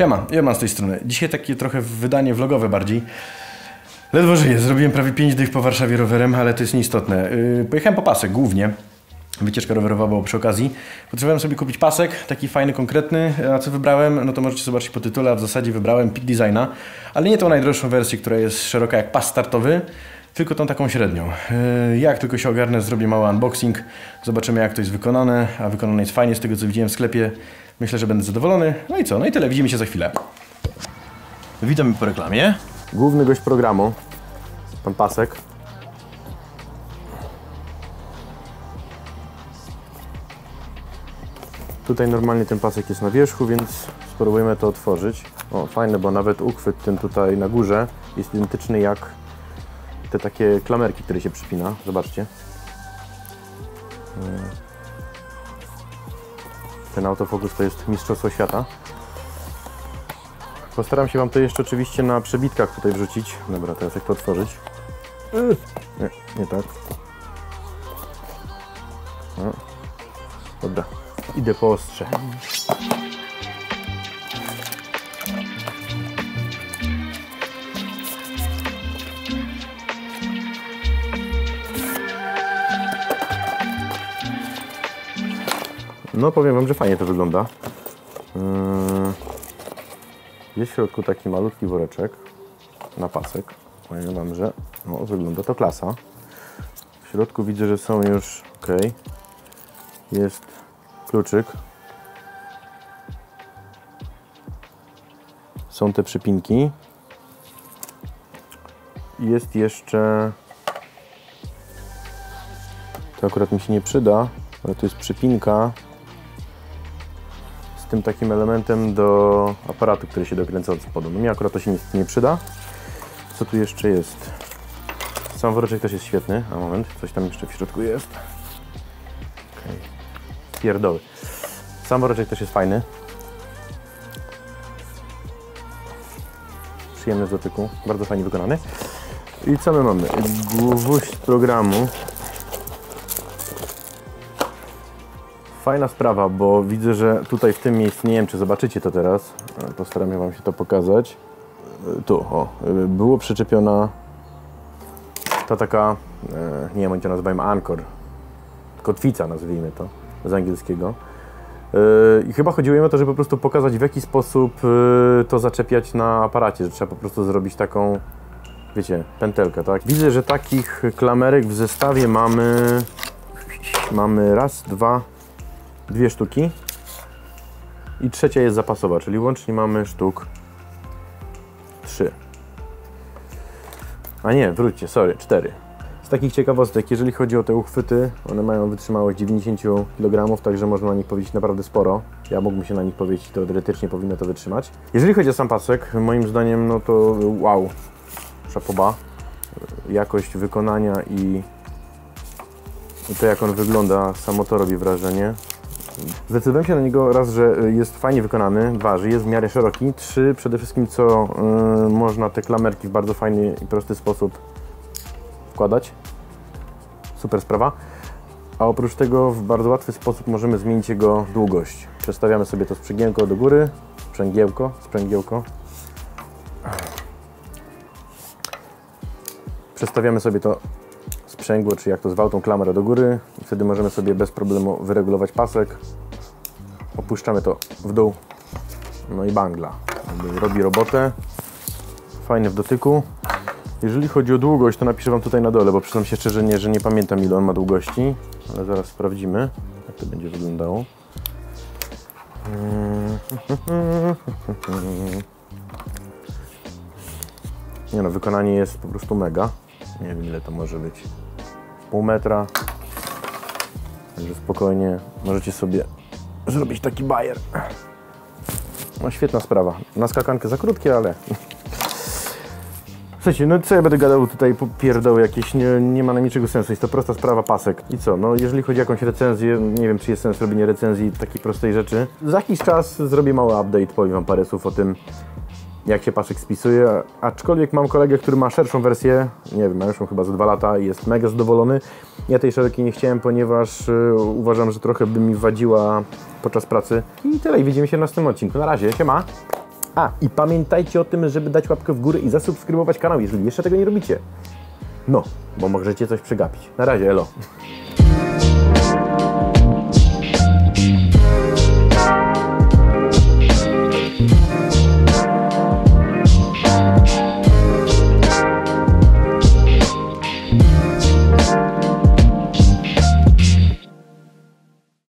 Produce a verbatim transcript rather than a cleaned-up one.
Siema, ja mam z tej strony. Dzisiaj takie trochę wydanie vlogowe bardziej. Ledwo żyję, zrobiłem prawie pięć dych po Warszawie rowerem, ale to jest nieistotne. Yy, pojechałem po pasek głównie. Wycieczka rowerowa była przy okazji. Potrzebowałem sobie kupić pasek, taki fajny, konkretny. A co wybrałem? No to możecie zobaczyć po tytule, a w zasadzie wybrałem Peak Designa, ale nie tą najdroższą wersję, która jest szeroka jak pas startowy, tylko tą taką średnią. Jak tylko się ogarnę, zrobię mały unboxing, zobaczymy jak to jest wykonane, a wykonane jest fajnie z tego co widziałem w sklepie. Myślę, że będę zadowolony. No i co? No i tyle, widzimy się za chwilę. Witam po reklamie. Główny gość programu, pan Pasek. Tutaj normalnie ten pasek jest na wierzchu, więc spróbujemy to otworzyć. O, fajne, bo nawet uchwyt ten tutaj na górze jest identyczny jak te takie klamerki, które się przypina. Zobaczcie. Ten autofokus to jest mistrzostwo świata. Postaram się Wam to jeszcze oczywiście na przebitkach tutaj wrzucić. Dobra, teraz jak to otworzyć? Nie, nie tak. No. Dobra. Idę po ostrze. No powiem Wam, że fajnie to wygląda. Jest w środku taki malutki woreczek na pasek. Powiem Wam, że no, wygląda to klasa. W środku widzę, że są już ok. Jest kluczyk. Są te przypinki. Jest jeszcze... To akurat mi się nie przyda, ale tu jest przypinka z tym takim elementem do aparatu, który się dokręca od spodu. Mi akurat to się nie przyda. Co tu jeszcze jest? Sam woreczek też jest świetny. A moment, coś tam jeszcze w środku jest. Okay. Pierdoły. Sam woreczek też jest fajny. Przyjemny w dotyku, bardzo fajnie wykonany. I co my mamy? Gwóźdź programu. Fajna sprawa, bo widzę, że tutaj w tym miejscu, nie wiem czy zobaczycie to teraz, postaram się Wam się to pokazać. Tu, o, było przyczepiona ta taka, nie wiem jak to nazywamy, ankor. Kotwica nazwijmy to. Z angielskiego. I chyba chodziło mi o to, żeby po prostu pokazać w jaki sposób to zaczepiać na aparacie, że trzeba po prostu zrobić taką, wiecie, pętelkę, tak? Widzę, że takich klamerek w zestawie mamy mamy raz, dwa, dwie sztuki i trzecia jest zapasowa, czyli łącznie mamy sztuk trzy. A nie, wróćcie, sorry, cztery. Takich ciekawostek, jeżeli chodzi o te uchwyty, one mają wytrzymałość dziewięćdziesiąt kilogramów, także można na nich powiedzieć naprawdę sporo. Ja mógłbym się na nich powiedzieć, teoretycznie powinno to wytrzymać. Jeżeli chodzi o sam pasek, moim zdaniem, no to wow, szapoba, jakość wykonania i to jak on wygląda, samo to robi wrażenie. Zdecydowałem się na niego raz, że jest fajnie wykonany, dwa, że jest w miarę szeroki, trzy, przede wszystkim co yy, można te klamerki w bardzo fajny i prosty sposób wkładać. Super sprawa. A oprócz tego w bardzo łatwy sposób możemy zmienić jego długość. Przestawiamy sobie to sprzęgiełko do góry. Sprzęgiełko, sprzęgiełko. Przestawiamy sobie to sprzęgło, czy jak to zwał, tą klamrę do góry. I wtedy możemy sobie bez problemu wyregulować pasek. Opuszczamy to w dół. No i bangla. Robi robotę. Fajny w dotyku. Jeżeli chodzi o długość, to napiszę Wam tutaj na dole, bo przyznam się szczerze, nie, że nie pamiętam ile on ma długości, ale zaraz sprawdzimy, jak to będzie wyglądało. Nie no, wykonanie jest po prostu mega. Nie wiem ile to może być. Pół metra. Także spokojnie możecie sobie zrobić taki bajer. No świetna sprawa. Na skakankę za krótkie, ale... Słuchajcie, no co ja będę gadał tutaj, pierdoły jakieś, nie, nie ma na niczego sensu, jest to prosta sprawa pasek. I co, no jeżeli chodzi o jakąś recenzję, nie wiem czy jest sens robienia recenzji takiej prostej rzeczy. Za jakiś czas zrobię mały update, powiem Wam parę słów o tym, jak się pasek spisuje, aczkolwiek mam kolegę, który ma szerszą wersję, nie wiem, ma już chyba za dwa lata i jest mega zadowolony. Ja tej szerokiej nie chciałem, ponieważ yy, uważam, że trochę by mi wadziła podczas pracy. I tyle, i widzimy się w następnym odcinku. Na razie, siema! A, i pamiętajcie o tym, żeby dać łapkę w górę i zasubskrybować kanał, jeżeli jeszcze tego nie robicie. No, bo możecie coś przegapić. Na razie, elo.